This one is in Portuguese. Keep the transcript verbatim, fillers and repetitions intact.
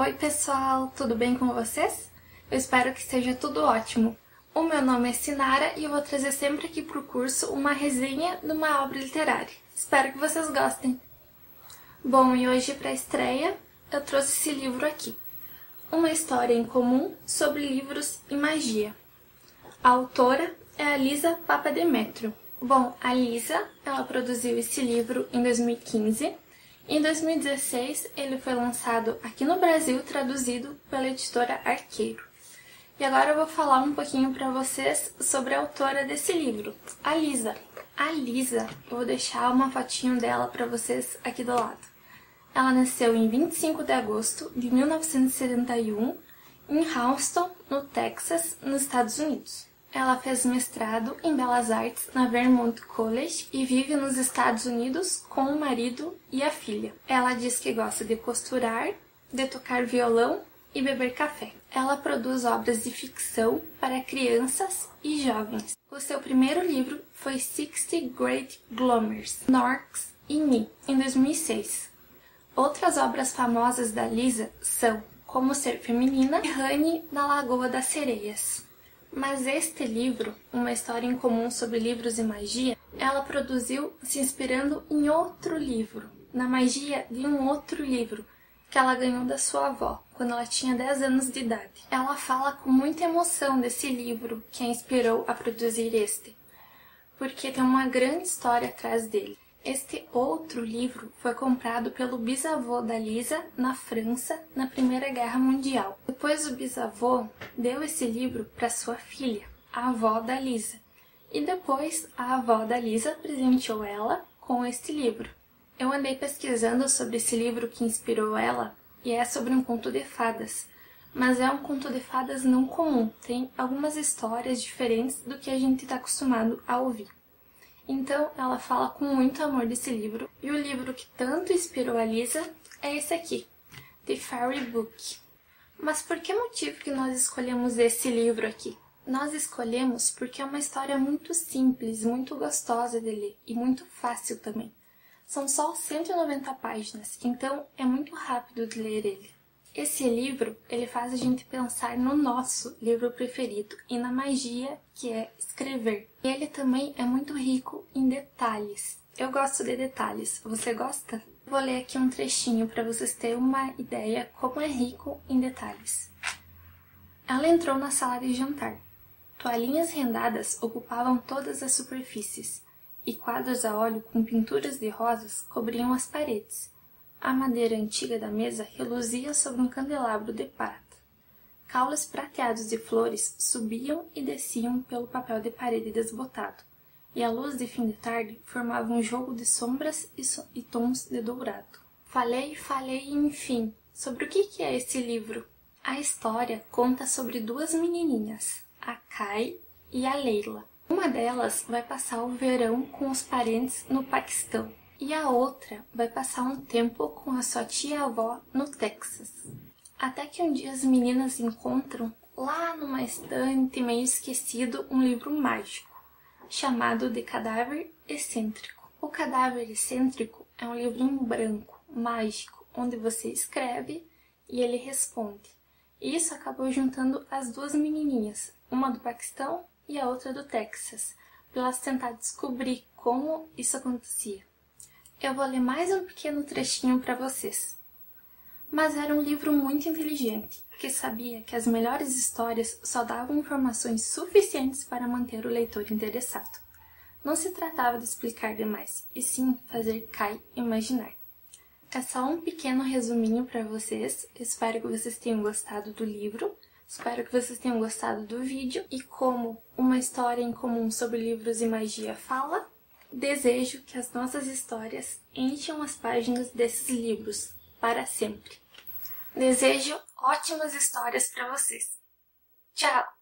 Oi pessoal, tudo bem com vocês? Eu espero que seja tudo ótimo. O meu nome é Cinara e eu vou trazer sempre aqui para o curso uma resenha de uma obra literária. Espero que vocês gostem! Bom, e hoje para a estreia eu trouxe esse livro aqui, Uma História Incomum Sobre Livros e Magia. A autora é a Lisa Papademetriou. Bom, a Lisa, ela produziu esse livro em dois mil e quinze. Em dois mil e dezesseis, ele foi lançado aqui no Brasil, traduzido pela editora Arqueiro. E agora eu vou falar um pouquinho para vocês sobre a autora desse livro, a Lisa. A Lisa, eu vou deixar uma fotinho dela para vocês aqui do lado. Ela nasceu em vinte e cinco de agosto de mil novecentos e setenta e um, em Houston, no Texas, nos Estados Unidos. Ela fez mestrado em Belas Artes na Vermont College e vive nos Estados Unidos com o marido e a filha. Ela diz que gosta de costurar, de tocar violão e beber café. Ela produz obras de ficção para crianças e jovens. O seu primeiro livro foi Sixty Great Glomers, Norx and Me, em dois mil e seis. Outras obras famosas da Lisa são Como Ser Feminina e Rainha na Lagoa das Sereias. Mas este livro, Uma História Incomum Sobre Livros e Magia, ela produziu se inspirando em outro livro, na magia de um outro livro, que ela ganhou da sua avó, quando ela tinha dez anos de idade. Ela fala com muita emoção desse livro que a inspirou a produzir este, porque tem uma grande história atrás dele. Este outro livro foi comprado pelo bisavô da Lisa, na França, na Primeira Guerra Mundial. Depois o bisavô deu esse livro para sua filha, a avó da Lisa, e depois a avó da Lisa presenteou ela com este livro. Eu andei pesquisando sobre esse livro que inspirou ela, e é sobre um conto de fadas, mas é um conto de fadas não comum, tem algumas histórias diferentes do que a gente está acostumado a ouvir. Então ela fala com muito amor desse livro, e o livro que tanto inspirou a Lisa é esse aqui, The Fairy Book. Mas por que motivo que nós escolhemos esse livro aqui? Nós escolhemos porque é uma história muito simples, muito gostosa de ler e muito fácil também. São só cento e noventa páginas, então é muito rápido de ler ele. Esse livro, ele faz a gente pensar no nosso livro preferido e na magia que é escrever. E ele também é muito rico em detalhes. Eu gosto de detalhes, você gosta? Vou ler aqui um trechinho para vocês terem uma ideia como é rico em detalhes. Ela entrou na sala de jantar. Toalhinhas rendadas ocupavam todas as superfícies, e quadros a óleo com pinturas de rosas cobriam as paredes. A madeira antiga da mesa reluzia sobre um candelabro de prata. Caules prateados de flores subiam e desciam pelo papel de parede desbotado, e a luz de fim de tarde formava um jogo de sombras e, so e tons de dourado. Falei, falei, enfim, sobre o que, que é esse livro? A história conta sobre duas menininhas, a Kai e a Leila. Uma delas vai passar o verão com os parentes no Paquistão e a outra vai passar um tempo com a sua tia-avó no Texas. Até que um dia as meninas encontram, lá numa estante meio esquecido, um livro mágico, chamado de Cadáver Excêntrico. O Cadáver Excêntrico é um livro em branco, mágico, onde você escreve e ele responde. E isso acabou juntando as duas menininhas, uma do Paquistão e a outra do Texas, para elas tentar descobrir como isso acontecia. Eu vou ler mais um pequeno trechinho para vocês. Mas era um livro muito inteligente, que sabia que as melhores histórias só davam informações suficientes para manter o leitor interessado. Não se tratava de explicar demais, e sim fazer Kai imaginar. É só um pequeno resuminho para vocês, espero que vocês tenham gostado do livro. Espero que vocês tenham gostado do vídeo e como Uma História Incomum Sobre Livros e Magia fala, desejo que as nossas histórias encham as páginas desses livros para sempre. Desejo ótimas histórias para vocês. Tchau!